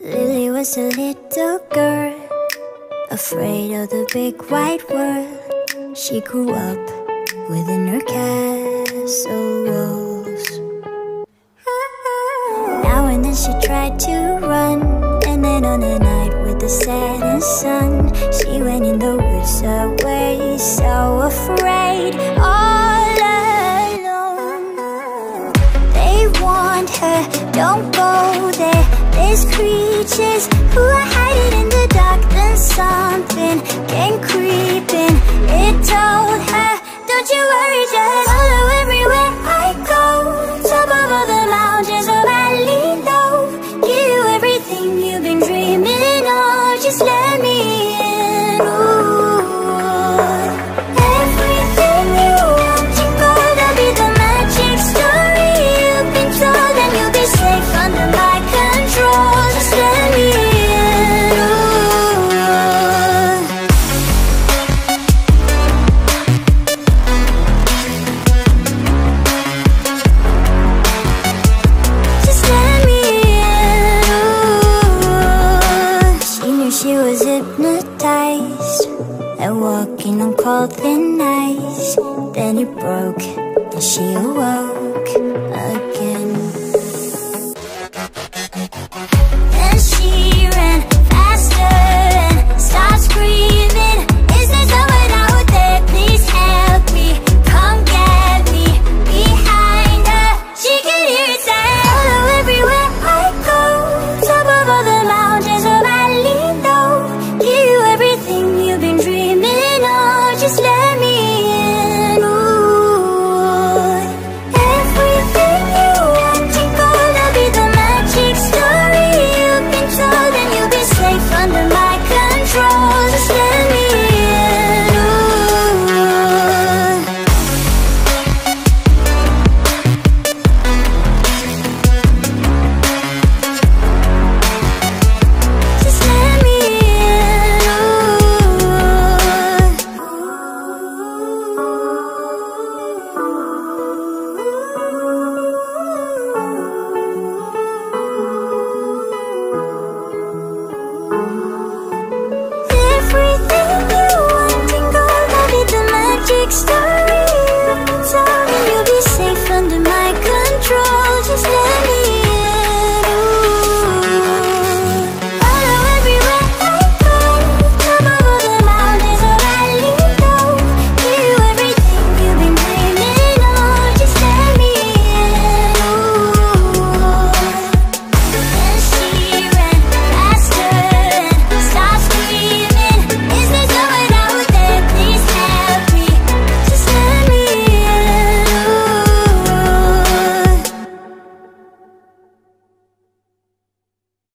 Lily was a little girl, afraid of the big wide world. She grew up within her castle walls. Now and then she tried to run, and then on a night with the setting sun, she went in the woods away, so afraid, all alone. They warned her, don't go there. There's creatures who are hiding in the dark. Then something came creeping. It told her, don't you worry, just follow everywhere I go. Top of all the mountains or valley low, give you everything you've been dreaming of. Just let me in. Ooh. Everything you want to go, that'll be the magic story you've been told, and you'll be safe under my and walking on cold thin ice. Then it broke and she awoke.